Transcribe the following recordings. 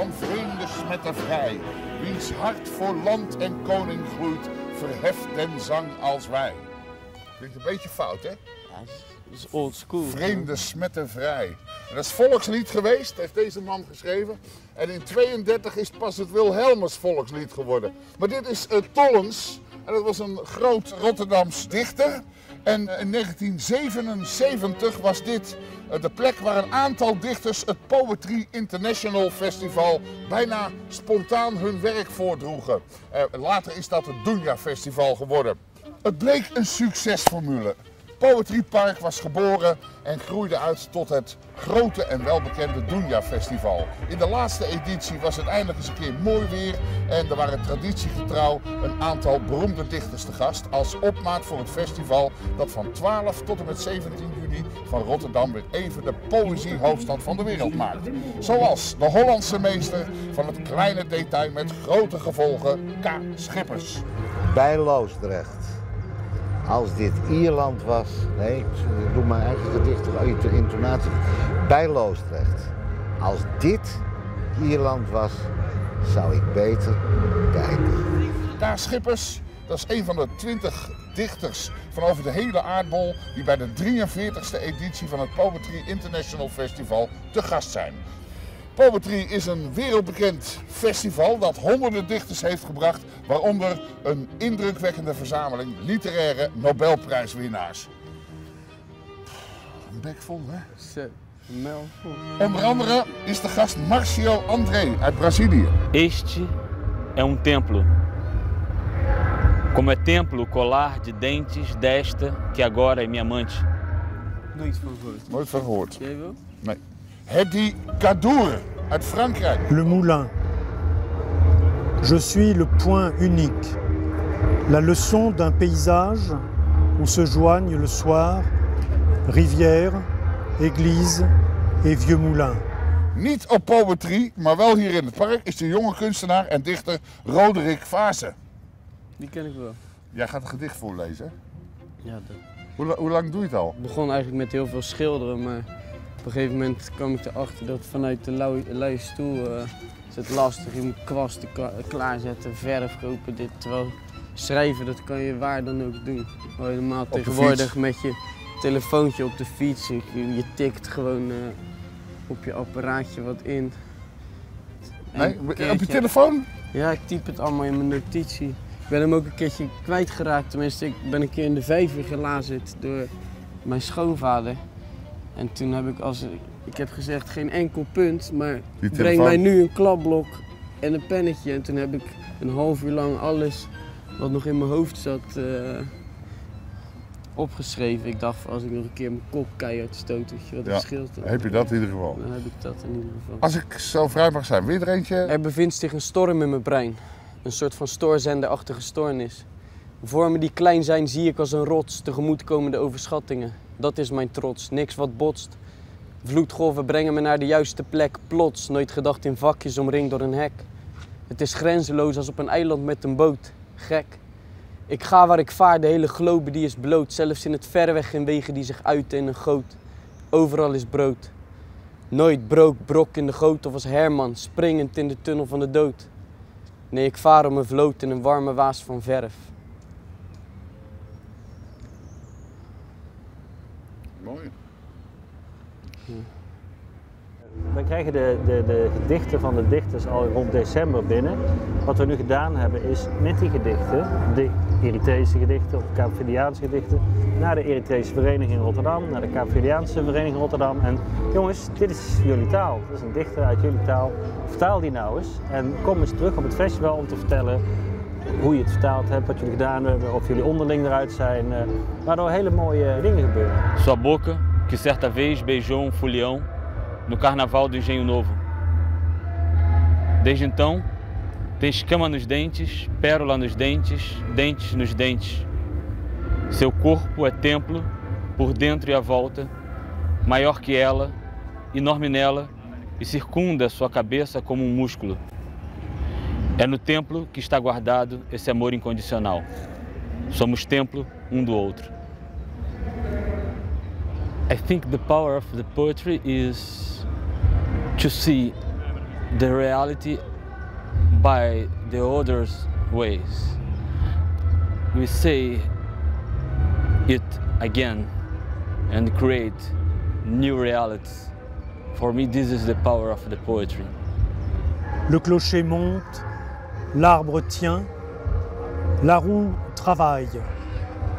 van vreemde smetten vrij. Wiens hart voor land en koning gloeit, verheft den zang als wij. Klinkt een beetje fout, hè? Ja, dat is old school. Vreemde smetten vrij. En dat is volkslied geweest, heeft deze man geschreven. En in 1932 is pas het Wilhelmus volkslied geworden. Maar dit is Tollens. En dat was een groot Rotterdams dichter. En in 1977 was dit de plek waar een aantal dichters het Poetry International Festival bijna spontaan hun werk voordroegen. Later is dat het Dunya Festival geworden. Het bleek een succesformule. Poetry Park was geboren en groeide uit tot het grote en welbekende Dunya Festival. In de laatste editie was het eindelijk eens een keer mooi weer en er waren traditiegetrouw een aantal beroemde dichters te gast als opmaat voor het festival dat van 12 tot en met 17 juni van Rotterdam weer even de poëziehoofdstad van de wereld maakt. Zoals de Hollandse meester van het kleine detail met grote gevolgen, K. Schippers. Bij Loosdrecht. Als dit Ierland was, nee, ik doe mijn eigen gedichtige intonatie, bij Loosdrecht. Als dit Ierland was, zou ik beter kijken. K. Schippers, dat is een van de 20 dichters van over de hele aardbol die bij de 43e editie van het Poetry International Festival te gast zijn. Poetry is een wereldbekend festival dat honderden dichters heeft gebracht, waaronder een indrukwekkende verzameling literaire Nobelprijswinnaars. Een bek vol, hè? Onder andere is de gast Marcio André uit Brazilië. Este é templo. Como é templo, colar de dentes desta que agora é minha amante. Nooit van gehoord. Nooit van gehoord. Jij wel? Nee. Hedy Kadour, uit Frankrijk. Le moulin. Je suis le point unique. La leçon d'un paysage où se joignent le soir, rivière, église et vieux moulin. Niet op Poetry, maar wel hier in het park is de jonge kunstenaar en dichter Roderick Vaasen. Die ken ik wel. Jij gaat een gedicht voorlezen. Ja, dat... Hoe lang doe je het al? Ik begon eigenlijk met heel veel schilderen, maar... Op een gegeven moment kwam ik erachter dat vanuit de luie stoel is het lastig. Je moet kwasten klaarzetten, verf kopen, dit. Terwijl schrijven, dat kan je waar dan ook doen. Helemaal tegenwoordig met je telefoontje op de fiets. Je tikt gewoon op je apparaatje wat in. Nee, op je telefoon? Ja, ik typ het allemaal in mijn notitie. Ik ben hem ook een keertje kwijtgeraakt. Tenminste, ik ben een keer in de vijver gelazerd door mijn schoonvader. En toen heb ik ik heb gezegd, geen enkel punt, maar breng mij nu een klapblok en een pennetje. En toen heb ik een half uur lang alles wat nog in mijn hoofd zat opgeschreven. Ik dacht, als ik nog een keer mijn kop keihard stoot, weet je wat het scheelt. Heb je dat in ieder geval? Dan heb ik dat in ieder geval. Als ik zo vrij mag zijn, weer er eentje? Er bevindt zich een storm in mijn brein. Een soort van stoorzenderachtige stoornis. Vormen die klein zijn zie ik als een rots, tegemoetkomende overschattingen. Dat is mijn trots, niks wat botst. Vloedgolven brengen me naar de juiste plek, plots. Nooit gedacht in vakjes, omringd door een hek. Het is grenzeloos als op een eiland met een boot, gek. Ik ga waar ik vaar, de hele globe die is bloot. Zelfs in het verreweg geen wegen die zich uiten in een goot. Overal is brood. Nooit brook brok in de goot of als Herman, springend in de tunnel van de dood. Nee, ik vaar om een vloot in een warme waas van verf. Mooi. We krijgen de gedichten van de dichters al rond december binnen. Wat we nu gedaan hebben is met die gedichten, de Eritrese gedichten of Kaapverdiaanse gedichten, naar de Eritrese Vereniging Rotterdam, naar de Kaapverdiaanse Vereniging Rotterdam. En jongens, dit is jullie taal. Dit is een dichter uit jullie taal. Vertaal die nou eens en kom eens terug op het festival om te vertellen hoe je het vertaald hebt, wat jullie gedaan hebben, of jullie onderling eruit zijn, waardoor hele mooie dingen gebeuren. Sua boca, que certa vez beijou folião no carnaval do Engenho Novo. Desde então, tem escama nos dentes, pérola nos dentes, dentes nos dentes. Seu corpo é templo, por dentro e à volta, maior que ela, enorme nela, e circunda sua cabeça como um músculo. É no templo que está guardado esse amor incondicional. Somos templo do outro. I think the power of the poetry is to see the reality by the other's ways. We say it again and create new realities. For me, this is the power of the poetry. Le clocher monte, l'arbre tient, la roue travaille,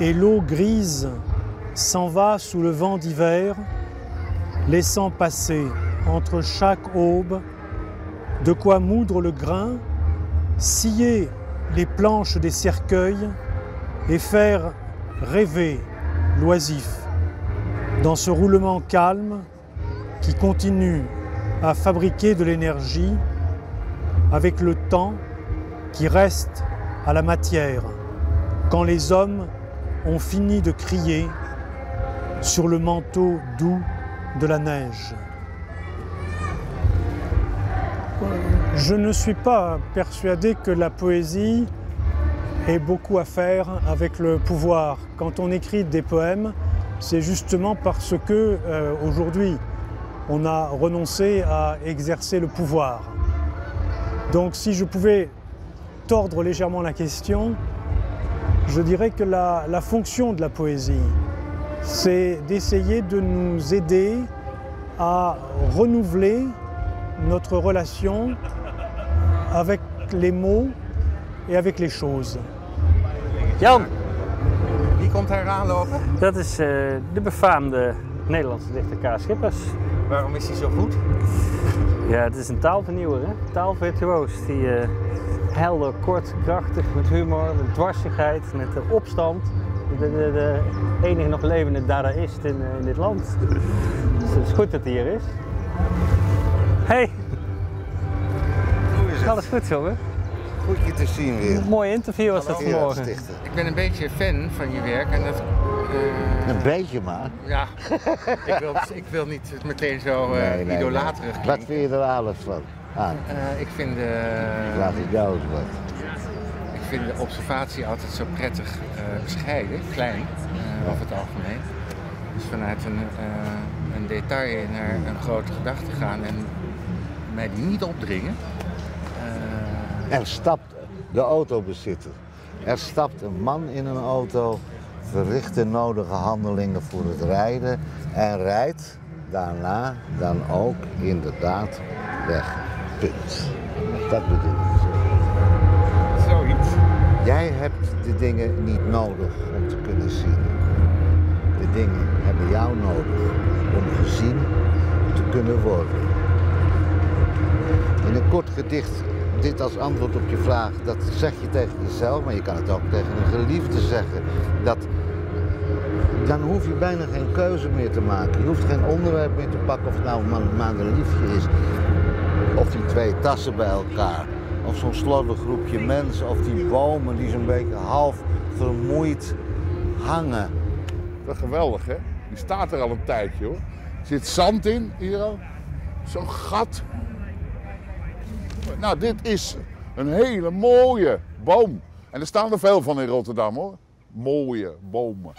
et l'eau grise s'en va sous le vent d'hiver, laissant passer entre chaque aube de quoi moudre le grain, scier les planches des cercueils et faire rêver l'oisif dans ce roulement calme qui continue à fabriquer de l'énergie avec le temps qui reste à la matière quand les hommes ont fini de crier sur le manteau doux de la neige. Je ne suis pas persuadé que la poésie ait beaucoup à faire avec le pouvoir. Quand on écrit des poèmes, c'est justement parce que aujourd'hui, on a renoncé à exercer le pouvoir. Donc si je pouvais tordre légèrement la question, je dirais que la fonction de la poésie, c'est d'essayer de nous aider à renouveler notre relation avec les mots et avec les choses. Jan! Wie komt er aanlopen? Dat is de befaamde Nederlandse dichter K. Schippers. Waarom is hij zo goed? Ja, het is een taalvernieuwer, hè? Taalvirtuoos. Die helder, kort, krachtig, met humor, met dwarsigheid, met opstand. De enige nog levende dadaïst in dit land. Dus het is goed dat hij hier is. Hey! Hoe is het? Alles goed, jongen? Goed je te zien weer. Een mooi interview was dat vanmorgen. Ik ben een beetje fan van je werk en dat... Een beetje maar. Ja, ik wil niet meteen zo idolaterig klinken. Wat vind je er alles van? Ik vind de... Laat ik jou eens wat. Ik vind de observatie altijd zo prettig bescheiden, klein, over het algemeen. Dus vanuit een detail naar een grote gedachte gaan en mij die niet opdringen. Er stapt de autobezitter. Er stapt een man in een auto, verricht de nodige handelingen voor het rijden en rijdt daarna dan ook inderdaad weg. Punt. Dat bedoel ik. Zoiets. Jij hebt de dingen niet nodig om te kunnen zien. De dingen hebben jou nodig om gezien te kunnen worden. In een kort gedicht, dit als antwoord op je vraag, dat zeg je tegen jezelf, maar je kan het ook tegen een geliefde zeggen. Dan hoef je bijna geen keuze meer te maken. Je hoeft geen onderwerp meer te pakken of het nou maar een liefje is. Of die twee tassen bij elkaar. Of zo'n slordig groepje mensen. Of die bomen die zo'n beetje half vermoeid hangen. Dat is geweldig, hè? Die staat er al een tijdje, hoor. Er zit zand in, hier al. Zo'n gat. Nou, dit is een hele mooie boom. En er staan er veel van in Rotterdam, hoor. Mooie bomen.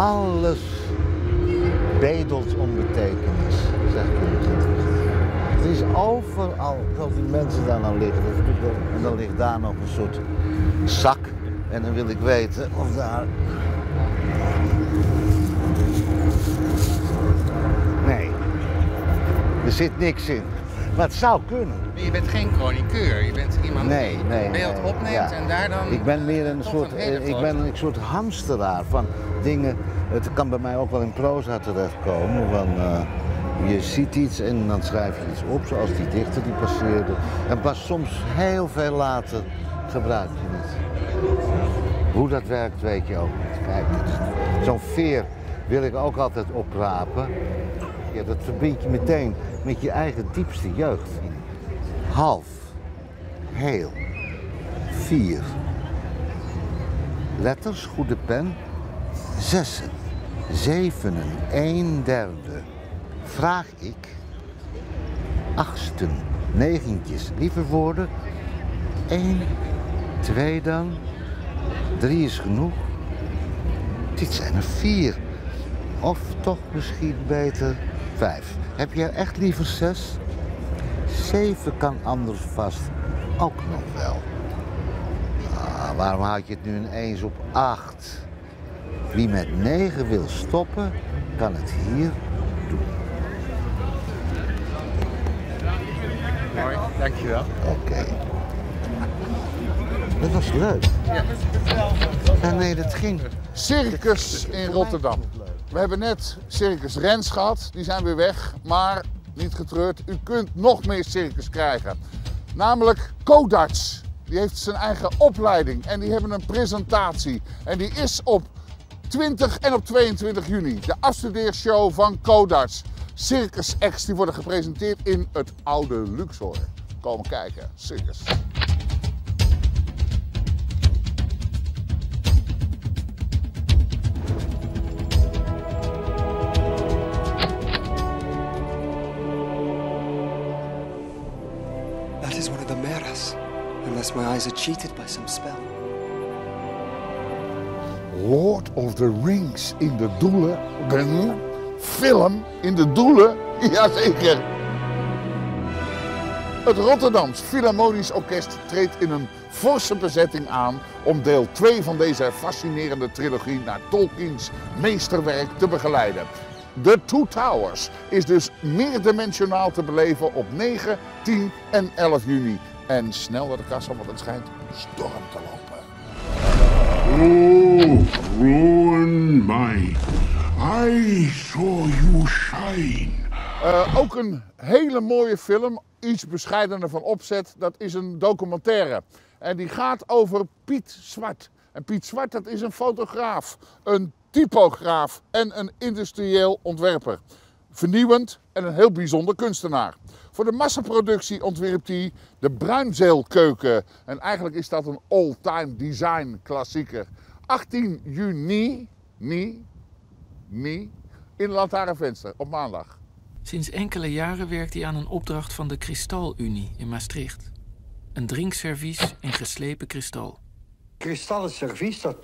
Alles bedelt om betekenis, zegt Ulrike. Het is overal, zoals die mensen daar nou liggen. En dan ligt daar nog een soort zak. En dan wil ik weten of daar... Nee, er zit niks in. Maar het zou kunnen. Je bent geen chroniqueur, je bent iemand die beeld opneemt en daar dan... Ik ben meer een soort hamsteraar van dingen. Het kan bij mij ook wel in proza terechtkomen. Van, je ziet iets en dan schrijf je iets op, zoals die dichter die passeerde. En pas soms heel veel later gebruik je het. Hoe dat werkt weet je ook niet. Kijk, zo'n veer wil ik ook altijd oprapen. Ja, dat verbind je meteen met je eigen diepste jeugd. Half, heel, vier, letters, goede pen, zessen, zevenen, 1/3, vraag ik, achtsten, negentjes, liever woorden, 1, 2 dan, 3 is genoeg, dit zijn er 4, of toch misschien beter 5. Heb je er echt liever 6? 7 kan anders vast ook nog wel. Ah, waarom houd je het nu ineens op 8? Wie met 9 wil stoppen, kan het hier doen. Mooi, dankjewel. Oké. Dat was leuk. Ja. En nee, dat ging. Circus in Rotterdam. We hebben net Circus Rens gehad, die zijn weer weg, maar niet getreurd. U kunt nog meer circus krijgen, namelijk Kodarts. Die heeft zijn eigen opleiding en die hebben een presentatie. En die is op 20 en op 22 juni, de afstudeershow van Kodarts. Circus X, die worden gepresenteerd in het oude Luxor. Komen kijken, circus. Unless my eyes are cheated by some spell. Lord of the Rings in de doelen. Film in de doelen? Jazeker. Het Rotterdams Philharmonisch Orkest treedt in een forse bezetting aan om deel 2 van deze fascinerende trilogie naar Tolkiens meesterwerk te begeleiden. The Two Towers is dus meerdimensionaal te beleven op 9, 10 en 11 juni. En snel naar de kassa, want het schijnt storm te lopen. Oh, ruin mine. I saw you shine. Ook een hele mooie film, iets bescheidener van opzet. Dat is een documentaire. En die gaat over Piet Zwart. En Piet Zwart, dat is een fotograaf, een typograaf en een industrieel ontwerper. Vernieuwend en een heel bijzonder kunstenaar. Voor de massaproductie ontwierp hij de Bruinzeelkeuken. En eigenlijk is dat een all-time design klassieker. 18 juni in Lantaarnvenster op maandag. Sinds enkele jaren werkt hij aan een opdracht van de Kristal-Unie in Maastricht. Een drinkservies in geslepen kristal. Kristallen servies, dat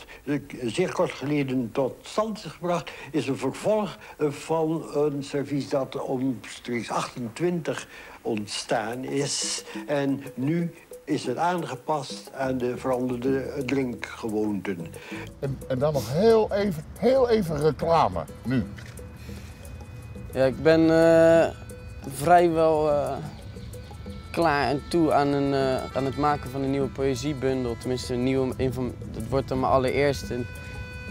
zeer kort geleden tot stand is gebracht, is een vervolg van een servies dat omstreeks 28 ontstaan is. En nu is het aangepast aan de veranderde drinkgewoonten. En dan nog heel even reclame, nu. Ja, ik ben vrijwel... klaar en toe aan het maken van een nieuwe poëziebundel. Tenminste, een nieuwe, dat wordt dan mijn allereerste. En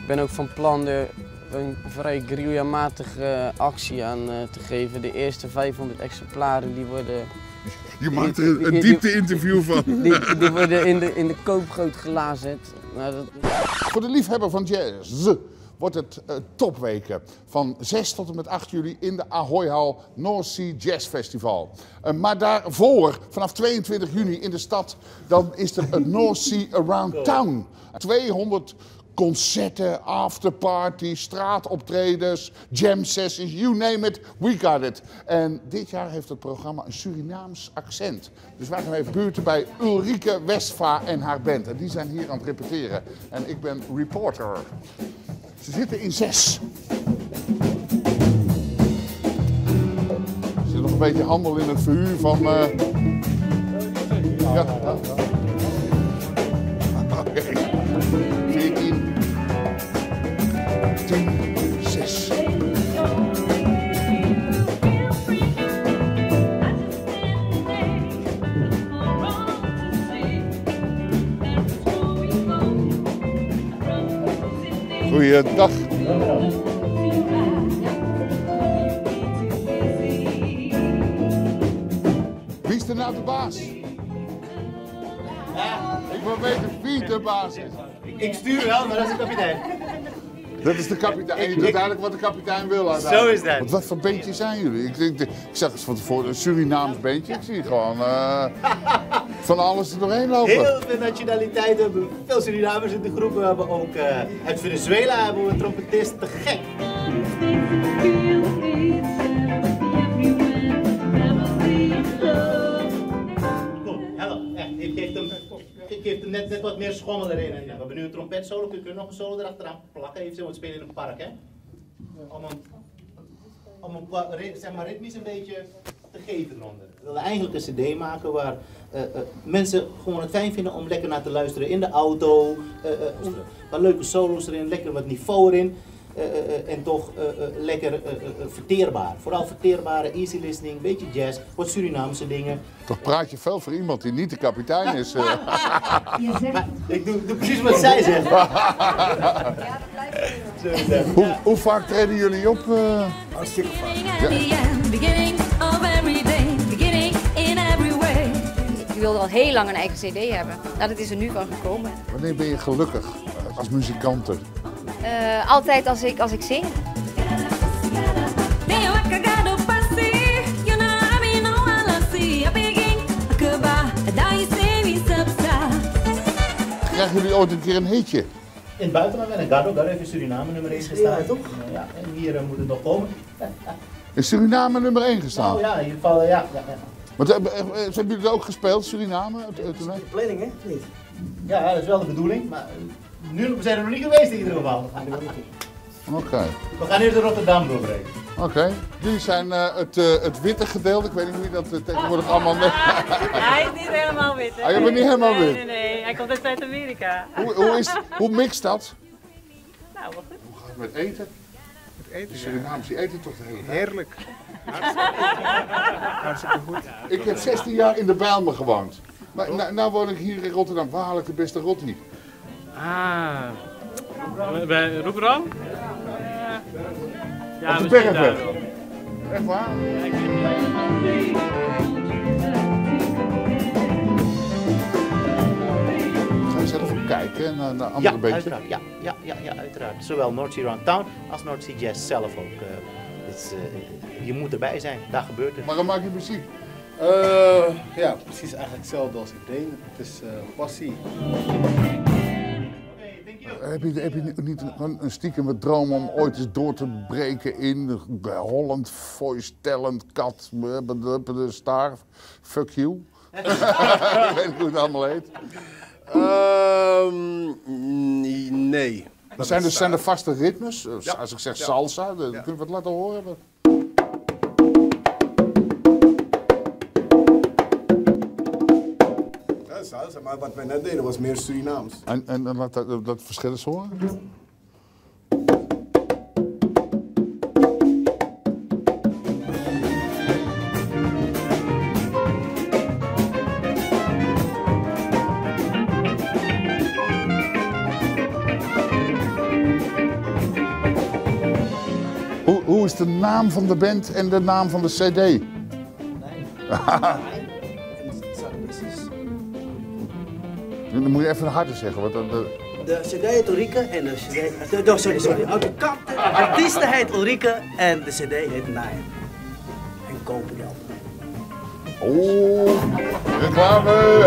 ik ben ook van plan er een vrij guerrilla-matige actie aan te geven. De eerste 500 exemplaren die worden... Je maakt er een diepte-interview van. Die worden in de koopgoot gelazerd. Nou, dat... Voor de liefhebber van jazz wordt het topweken van 6 tot en met 8 juli in de Ahoyhal North Sea Jazz Festival. Maar daarvoor, vanaf 22 juni in de stad, dan is er een North Sea Around Town. 200 concerten, afterparties, straatoptredens, jam-sessies, you name it, we got it. En dit jaar heeft het programma een Surinaams accent. Dus wij gaan even buurten bij Ulrike Westfa en haar band. En die zijn hier aan het repeteren. En ik ben reporter. Ze zitten in 6. Er zit nog een beetje handel in het verhuur van... Ja. Oké. 14. 10. 6. Goeiedag. Wie is er nou de baas? Ja. Ik wil weten wie de baas is. Ik stuur wel, maar dat is de kapitein. Dat is de kapitein. En je doet eigenlijk wat de kapitein wil uiteindelijk. Zo is dat. Want wat voor beentje zijn jullie? Ik zag eens van tevoren een Surinaams beentje. Ik zie gewoon van alles er doorheen lopen. Heel veel nationaliteiten hebben. Veel Surinamers in de groep. We hebben ook uit Venezuela hebben we een trompetist. Te gek. Ik geef hem net wat meer schommel erin. En we hebben nu een trompet solo. Kun je nog een solo erachteraan plakken? Eventueel, want we spelen in een park, hè? Om een zeg maar ritmisch een beetje te geven eronder. We willen eigenlijk een cd maken waar mensen gewoon het fijn vinden om lekker naar te luisteren in de auto. Wat leuke solo's erin, lekker wat niveau erin. En toch lekker verteerbaar. Vooral verteerbare, easy listening, een beetje jazz, wat Surinaamse dingen. Toch praat je veel voor iemand die niet de kapitein is. Ik doe precies wat zij zegt. Ja, dat hoe vaak treden jullie op? Hartstikke vaak. Ik wilde al heel lang een eigen cd hebben. Nou, dat is er nu van gekomen. Wanneer ben je gelukkig als muzikant? Altijd als ik zing. Krijgen jullie ooit een keer een hitje? In het buitenland ben ik Gado heeft in Suriname nummer 1 gestaan. Ja, toch? Ja, en hier moet het nog komen. In Suriname nummer 1 gestaan? Nou, ja, in ieder geval, ja. Maar hebben jullie ook gespeeld, Suriname? Dat is de planning, hè? Niet. Ja, dat is wel de bedoeling, maar... Nu zijn we nog niet geweest in ieder geval. Oké. We gaan eerst de Rotterdam doorbreken. Oké. Jullie zijn het witte gedeelte. Ik weet niet hoe je dat tegenwoordig allemaal... Hij is niet helemaal wit. Hij is niet helemaal wit? Nee. Hij komt uit Amerika. Hoe mixt dat? Nou, wat goed. Hoe gaat het met eten? Met eten? Surinamers, die eten toch de hele tijd? Heerlijk. Hartstikke goed. Ik heb 16 jaar in de Bijlmer gewoond. Maar nu woon ik hier in Rotterdam. Waar haal ik de beste rotti? Ah, bij Roepram? Ja, we zijn daar wel. Echt waar? Ga je zelf ook kijken naar een andere beentje? Ja, uiteraard. Zowel North Sea Around Town als North Sea Jazz zelf ook. Je moet erbij zijn, daar gebeurt het. Maar dan maak je muziek? Ja, precies eigenlijk hetzelfde als ik deed. Het is passie. Heb je niet een stiekem droom om ooit eens door te breken in Holland, voice talent, kat, de star, fuck you? Ik weet niet hoe het allemaal heet. Nee. Zijn er vaste ritmes? Ja. Als ik zeg salsa, dan kun je wat laten horen. Maar wat wij net deden was meer Surinaams. En laat dat verschil eens horen. Hoe is de naam van de band en de naam van de CD? Nee. Dan moet je even harder zeggen. Want de cd heet Ulrike en de cd... Sorry. De artiesten heet Ulrike en de cd heet Nijen. En kopen die album. Oh, reclame!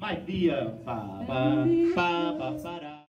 Mike, die...